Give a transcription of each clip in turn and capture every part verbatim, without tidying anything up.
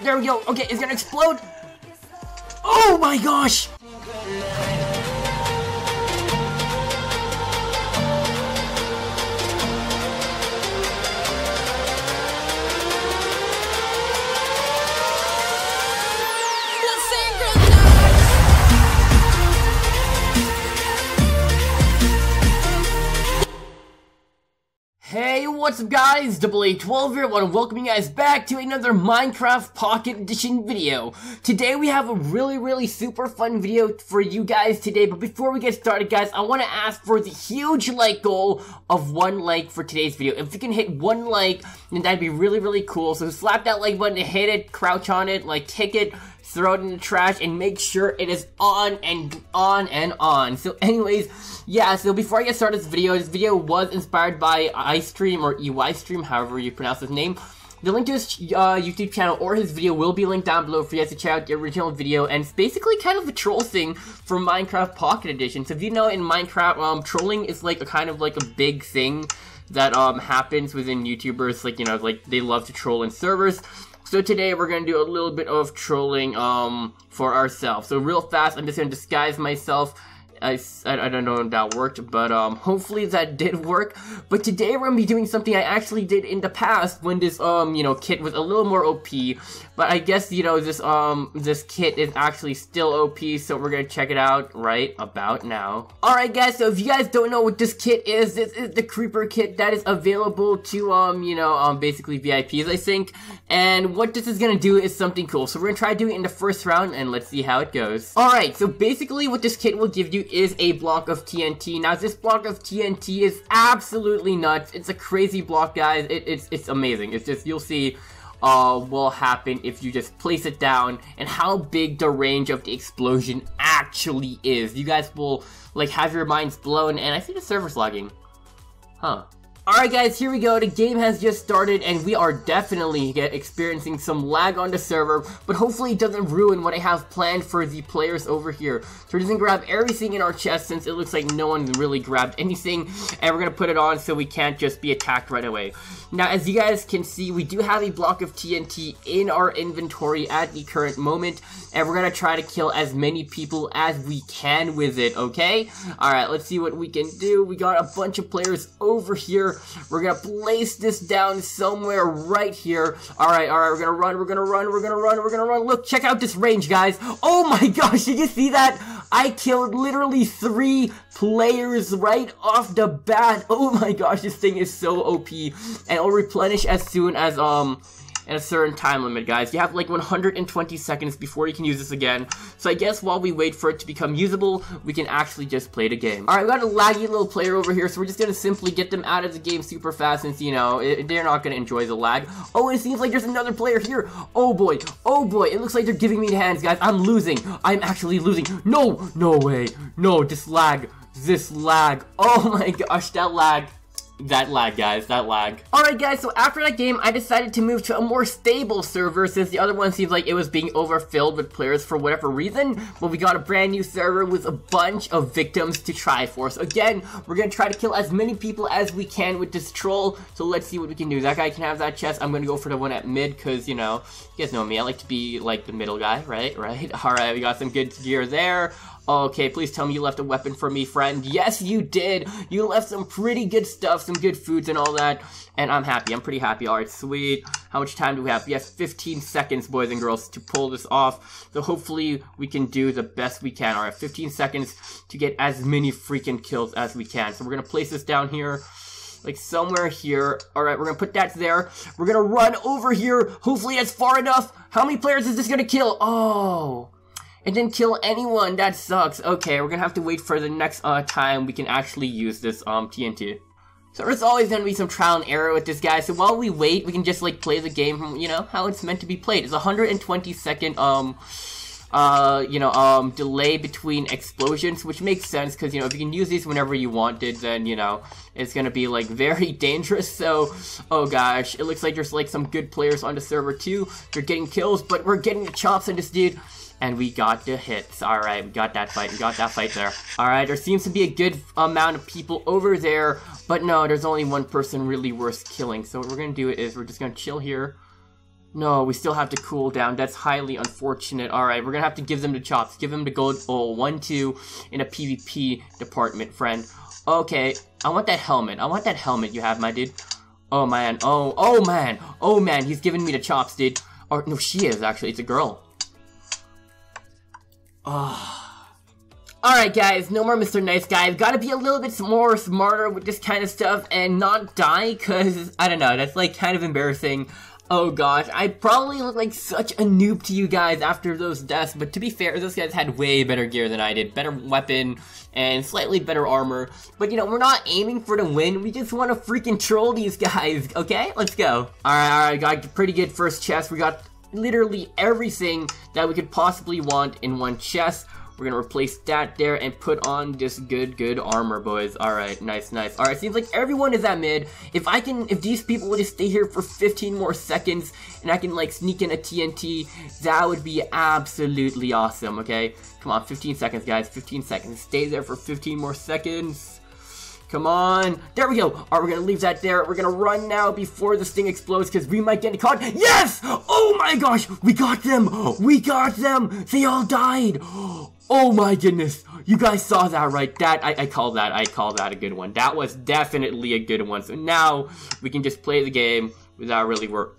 There we go. Okay, it's gonna explode. Oh my gosh! Hey, what's up guys, A A twelve here. I want to welcome you guys back to another Minecraft Pocket Edition video. Today we have a really, really super fun video for you guys today, but before we get started guys, I want to ask for the huge like goal of one like for today's video. If you can hit one like, then that'd be really, really cool. So slap that like button, hit it, crouch on it, like kick it, throw it in the trash, and make sure it is on and on and on. So anyways, yeah, so before I get started this video, this video was inspired by Eystreem, or Eystreem, however you pronounce his name. The link to his uh, YouTube channel or his video will be linked down below for you guys to check out the original video, and it's basically kind of a troll thing for Minecraft Pocket Edition. So if you know, in Minecraft, um, trolling is like a kind of like a big thing that um, happens within YouTubers, like, you know, like they love to troll in servers. So today we're going to do a little bit of trolling um, for ourselves. So real fast, I'm just going to disguise myself. I, I don't know if that worked, but um, hopefully that did work. But today we're going to be doing something I actually did in the past when this, um, you know, kit was a little more O P. But I guess, you know, this, um, this kit is actually still O P, so we're going to check it out right about now. Alright guys, so if you guys don't know what this kit is, this is the creeper kit that is available to, um, you know, um, basically V I Ps, I think. And what this is going to do is something cool. So we're going to try doing it in the first round, and let's see how it goes. Alright, so basically what this kit will give you is a block of T N T. Now this block of T N T is absolutely nuts. It's a crazy block, guys. It, it's it's amazing. It's just, you'll see uh, will happen if you just place it down and how big the range of the explosion actually is. You guys will like have your minds blown. And I see the server's lagging. Huh. Alright guys, here we go. The game has just started and we are definitely get experiencing some lag on the server, but hopefully it doesn't ruin what I have planned for the players over here. So we're just gonna grab everything in our chest since it looks like no one really grabbed anything, and we're gonna put it on so we can't just be attacked right away. Now as you guys can see, we do have a block of T N T in our inventory at the current moment, and we're gonna try to kill as many people as we can with it, okay? Alright, let's see what we can do. We got a bunch of players over here. We're gonna place this down somewhere right here. Alright, alright, we're gonna run, we're gonna run, we're gonna run, we're gonna run. Look, check out this range, guys. Oh my gosh, did you see that? I killed literally three players right off the bat. Oh my gosh, this thing is so O P. And it'll replenish as soon as, um... and a certain time limit, guys. You have like one hundred twenty seconds before you can use this again. So I guess while we wait for it to become usable, we can actually just play the game. Alright, we got a laggy little player over here, so we're just gonna simply get them out of the game super fast since, you know, it, they're not gonna enjoy the lag. Oh, it seems like there's another player here. Oh boy, oh boy, it looks like they're giving me the hands, guys. I'm losing. I'm actually losing. No, no way. No, this lag. This lag. Oh my gosh, that lag. That lag, guys, that lag. Alright guys, so after that game, I decided to move to a more stable server since the other one seemed like it was being overfilled with players for whatever reason, but we got a brand new server with a bunch of victims to try for. So again, we're gonna try to kill as many people as we can with this troll, so let's see what we can do. That guy can have that chest. I'm gonna go for the one at mid, because, you know, you guys know me, I like to be, like, the middle guy, right, right? Alright, we got some good gear there. Okay, please tell me you left a weapon for me, friend. Yes, you did. You left some pretty good stuff, some good foods and all that. And I'm happy. I'm pretty happy. All right, sweet. How much time do we have? We have fifteen seconds, boys and girls, to pull this off. So hopefully we can do the best we can. All right, fifteen seconds to get as many freaking kills as we can. So we're going to place this down here. Like somewhere here. Alright, we're gonna put that there. We're gonna run over here. Hopefully that's far enough. How many players is this gonna kill? Oh, it didn't kill anyone. That sucks. Okay, we're gonna have to wait for the next uh, time we can actually use this um, T N T. So there's always gonna be some trial and error with this guy. So while we wait, we can just like play the game from, you know, how it's meant to be played. It's one hundred twenty second um... Uh, you know, um, delay between explosions, which makes sense, because, you know, if you can use these whenever you wanted, then, you know, it's gonna be, like, very dangerous, so, oh gosh, it looks like there's, like, some good players on the server, too. They're getting kills, but we're getting the chops on this dude, and we got the hits. Alright, we got that fight, we got that fight there. Alright, there seems to be a good amount of people over there, but no, there's only one person really worth killing, so what we're gonna do is, we're just gonna chill here. No, we still have to cool down. That's highly unfortunate. Alright, we're gonna have to give them the chops. Give them the gold. Oh, one, two in a PvP department, friend. Okay, I want that helmet. I want that helmet you have, my dude. Oh, man. Oh, oh, man. Oh, man. He's giving me the chops, dude. Or, no, she is, actually. It's a girl. Oh. Alright, guys. No more Mister Nice Guy. Gotta be a little bit more smarter with this kind of stuff and not die, because, I don't know, that's, like, kind of embarrassing. Oh gosh, I probably look like such a noob to you guys after those deaths, but to be fair, those guys had way better gear than I did. Better weapon, and slightly better armor. But you know, we're not aiming for the win, we just want to freaking troll these guys, okay? Let's go. Alright, alright, got a pretty good first chest. We got literally everything that we could possibly want in one chest. We're gonna replace that there and put on this good, good armor, boys. Alright, nice, nice. Alright, seems like everyone is at mid. If I can, if these people would just stay here for fifteen more seconds and I can, like, sneak in a T N T, that would be absolutely awesome, okay? Come on, fifteen seconds, guys, fifteen seconds. Stay there for fifteen more seconds. Come on. There we go. Alright, we're gonna leave that there. We're gonna run now before this thing explodes because we might get caught. Yes! Oh my gosh! We got them! We got them! They all died! Oh my goodness, you guys saw that, right? That, I, I call that, I call that a good one. That was definitely a good one. So now, we can just play the game without really wor-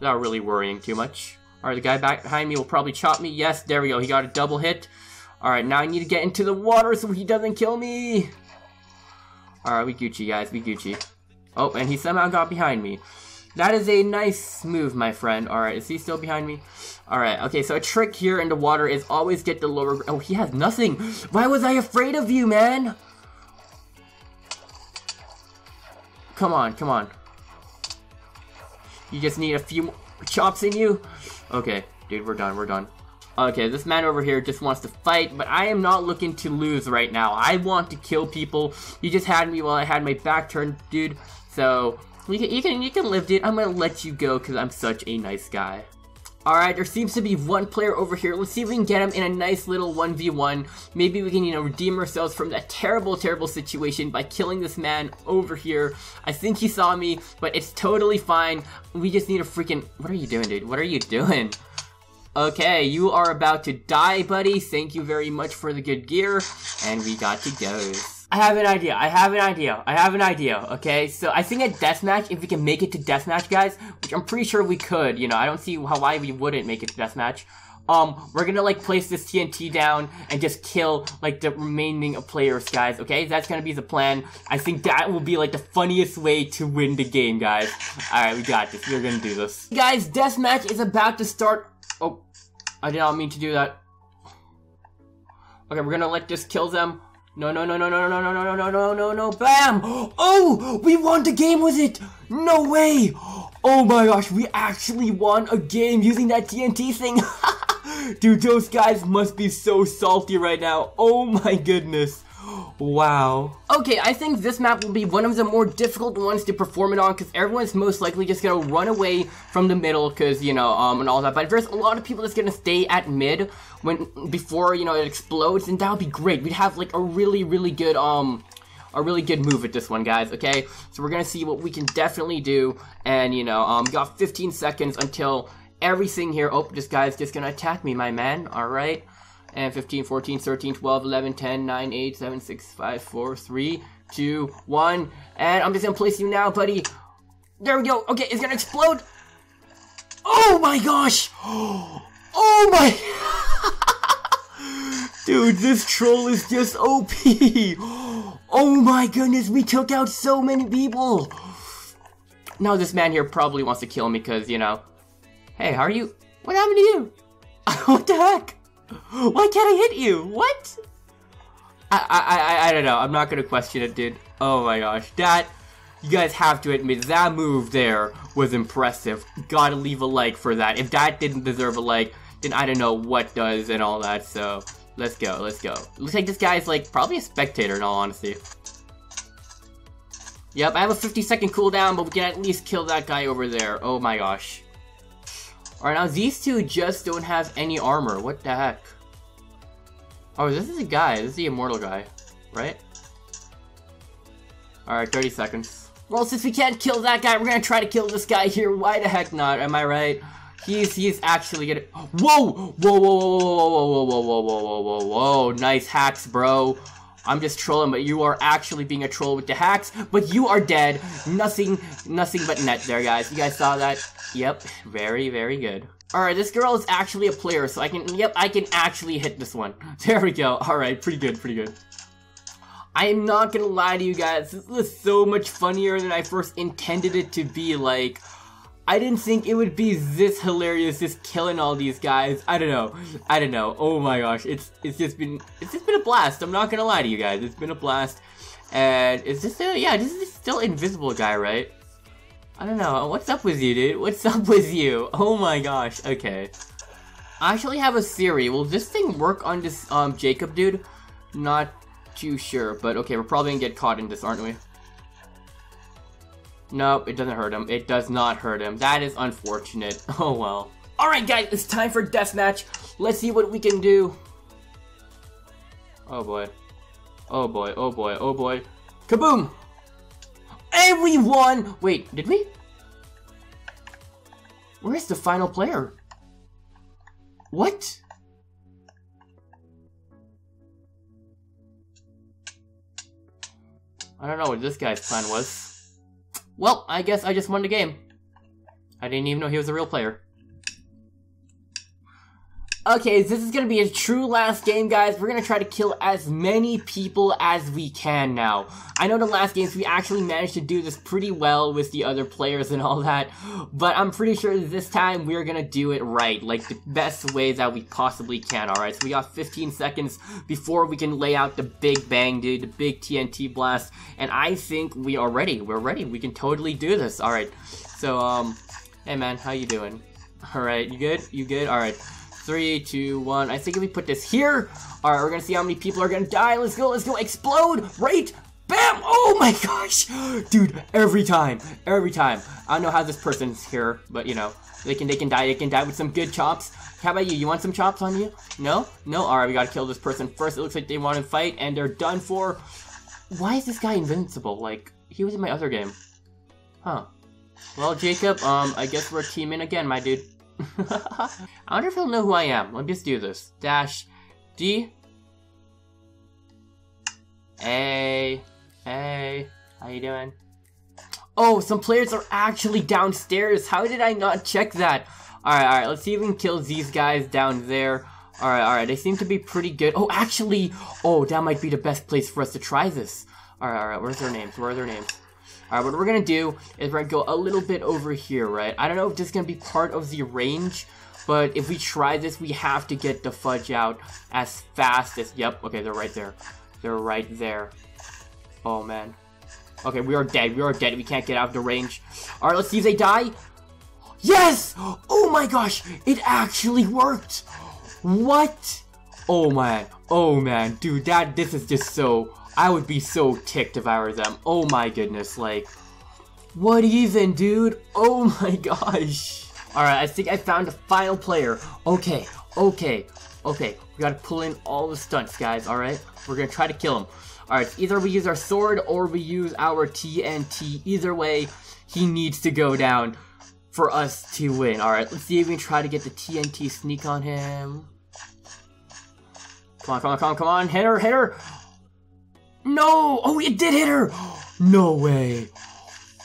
without really worrying too much. Alright, the guy back behind me will probably chop me. Yes, there we go, he got a double hit. Alright, now I need to get into the water so he doesn't kill me. Alright, we Gucci, guys, we Gucci. Oh, and he somehow got behind me. That is a nice move, my friend. Alright, is he still behind me? Alright, okay, so a trick here in the water is always get the lower... Oh, he has nothing! Why was I afraid of you, man? Come on, come on. You just need a few chops in you? Okay, dude, we're done, we're done. Okay, this man over here just wants to fight, but I am not looking to lose right now. I want to kill people. You just had me while I had my back turned, dude, so... You can, you can, you can live, dude. I'm gonna let you go because I'm such a nice guy. Alright, there seems to be one player over here. Let's see if we can get him in a nice little one v one. Maybe we can, you know, redeem ourselves from that terrible, terrible situation by killing this man over here. I think he saw me, but it's totally fine. We just need a freaking... What are you doing, dude? What are you doing? Okay, you are about to die, buddy. Thank you very much for the good gear. And we got to go. I have an idea, I have an idea, I have an idea, okay? So I think at deathmatch, if we can make it to deathmatch, guys, which I'm pretty sure we could, you know, I don't see how why we wouldn't make it to deathmatch. Um, we're gonna, like, place this T N T down and just kill, like, the remaining players, guys, okay? That's gonna be the plan. I think that will be, like, the funniest way to win the game, guys. Alright, we got this, we're gonna do this. Guys, deathmatch is about to start. Oh, I did not mean to do that. Okay, we're gonna let this kill them. No, no, no, no, no, no, no, no, no, no, no, no, bam! Oh, we won the game with it! No way! Oh my gosh, we actually won a game using that T N T thing! Dude, those guys must be so salty right now. Oh my goodness. Wow. Okay, I think this map will be one of the more difficult ones to perform it on because everyone's most likely just gonna run away from the middle because, you know, um, and all that. But there's a lot of people that's gonna stay at mid when before, you know, it explodes, and that would be great. We'd have, like, a really, really good, um, a really good move at this one, guys, okay? So we're gonna see what we can definitely do, and, you know, um, got fifteen seconds until everything here. Oh, this guy's just gonna attack me, my man, alright? And fifteen, fourteen, thirteen, twelve, eleven, ten, nine, eight, seven, six, five, four, three, two, one. And I'm just gonna place you now, buddy. There we go. Okay, it's gonna explode. Oh my gosh. Oh my. Dude, this troll is just O P. Oh my goodness, we took out so many people. Now this man here probably wants to kill me because, you know. Hey, how are you? What happened to you? What the heck? Why can't I hit you? What? I, I, I, I don't know. I'm not gonna question it, dude. Oh my gosh. That, you guys have to admit, that move there was impressive. Gotta leave a like for that. If that didn't deserve a like, then I don't know what does and all that, so let's go, let's go. Looks like this guy's, like, probably a spectator in all honesty. Yep, I have a fifty second cooldown, but we can at least kill that guy over there. Oh my gosh. Alright, now these two just don't have any armor. What the heck? Oh, this is a guy. This is the immortal guy, right? Alright, thirty seconds. Well, since we can't kill that guy, we're gonna try to kill this guy here. Why the heck not? Am I right? He's he's actually gonna. Whoa! Whoa! Whoa! Whoa! Whoa! Whoa! Whoa! Whoa! Whoa! Whoa! Whoa! Nice hacks, bro. I'm just trolling, but you are actually being a troll with the hacks. But you are dead. Nothing, nothing but net there, guys. You guys saw that? Yep. Very, very good. Alright, this girl is actually a player, so I can, yep, I can actually hit this one. There we go. Alright, pretty good, pretty good. I am not gonna lie to you guys, this is so much funnier than I first intended it to be. Like, I didn't think it would be this hilarious, just killing all these guys. I don't know. I don't know. Oh my gosh, it's it's just been it's just been a blast. I'm not gonna lie to you guys. It's been a blast. And it's just a, yeah, this is still invisible guy, right? I don't know. What's up with you, dude? What's up with you? Oh my gosh. Okay. I actually have a theory. Will this thing work on this um Jacob dude? Not too sure, but okay, we're probably gonna get caught in this, aren't we? Nope, it doesn't hurt him. It does not hurt him. That is unfortunate. Oh well. Alright guys, it's time for deathmatch. Let's see what we can do. Oh boy. Oh boy, oh boy, oh boy. Kaboom! And we won! Wait, did we? Where's the final player? What? I don't know what this guy's plan was. Well, I guess I just won the game. I didn't even know he was a real player. Okay, this is gonna be a true last game, guys. We're gonna try to kill as many people as we can now. I know the last games we actually managed to do this pretty well with the other players and all that, but I'm pretty sure this time we're gonna do it right, like the best way that we possibly can, alright? So we got fifteen seconds before we can lay out the big bang, dude, the big T N T blast, and I think we are ready. We're ready. We can totally do this, alright? So, um, hey man, how you doing? Alright, you good? You good? Alright. Three, two, one. I think if we put this here, all right, we're gonna see how many people are gonna die. Let's go, let's go, explode, right? Bam! Oh my gosh, dude! Every time, every time. I don't know how this person's here, but you know, they can, they can die, they can die with some good chops. How about you? You want some chops on you? No, no. All right, we gotta kill this person first. It looks like they want to fight, and they're done for. Why is this guy invincible? Like he was in my other game, huh? Well, Jacob, um, I guess we're teaming again, my dude. I wonder if he'll know who I am. Let me just do this. Dash D A A. How you doing? Oh, some players are actually downstairs. How did I not check that? Alright, alright, let's see if we can kill these guys down there. Alright, alright, they seem to be pretty good. Oh, actually, oh, that might be the best place for us to try this. Alright, alright, where's their names? Where are their names? Alright, what we're gonna do is we're gonna go a little bit over here, right? I don't know if this is gonna be part of the range, but if we try this, we have to get the fudge out as fast as... Yep, okay, they're right there. They're right there. Oh, man. Okay, we are dead. We are dead. We can't get out of the range. Alright, let's see if they die. Yes! Oh, my gosh! It actually worked! What? Oh, man. Oh, man. Dude, that... This is just so... I would be so ticked if I were them. Oh my goodness, like, what even, dude? Oh my gosh. Alright, I think I found the final player. Okay, okay, okay. We gotta pull in all the stunts, guys, alright? We're gonna try to kill him. Alright, either we use our sword or we use our T N T. Either way, he needs to go down for us to win. Alright, let's see if we can try to get the T N T sneak on him. Come on, come on, come on, come on. Hit her, hit her. No! Oh, it did hit her! No way.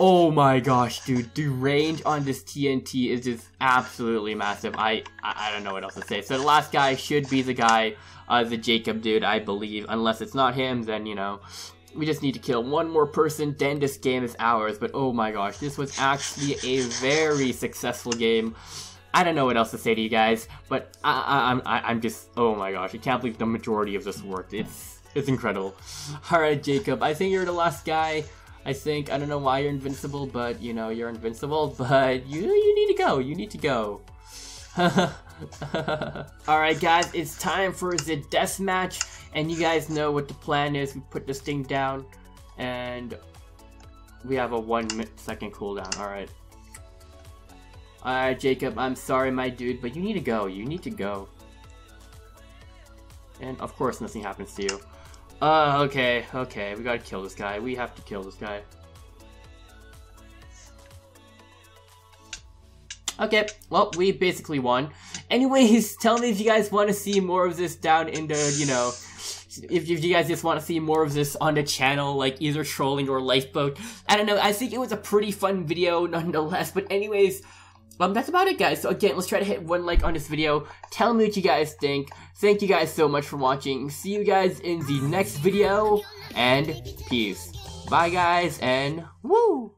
Oh my gosh, dude. The range on this T N T is just absolutely massive. I, I, I don't know what else to say. So the last guy should be the guy, uh, the Jacob dude, I believe. Unless it's not him, then, you know, we just need to kill one more person, then this game is ours. But oh my gosh, this was actually a very successful game. I don't know what else to say to you guys, but I, I, I'm, I, I'm just, oh my gosh, I can't believe the majority of this worked. It's... It's incredible. Alright, Jacob, I think you're the last guy. I think, I don't know why you're invincible, but, you know, you're invincible, but you you need to go. You need to go. Alright, guys, it's time for the deathmatch, and you guys know what the plan is. We put this thing down, and we have a one second cooldown. Alright. Alright, Jacob, I'm sorry, my dude, but you need to go. You need to go. And, of course, nothing happens to you. Uh, okay, okay, we gotta kill this guy. We have to kill this guy. Okay, well, we basically won. Anyways, tell me if you guys want to see more of this down in the, you know, if you guys just want to see more of this on the channel, like either trolling or lifeboat. I don't know, I think it was a pretty fun video nonetheless, but anyways, um, that's about it, guys. So again, let's try to hit one like on this video. Tell me what you guys think. Thank you guys so much for watching. See you guys in the next video, and peace. Bye, guys, and woo!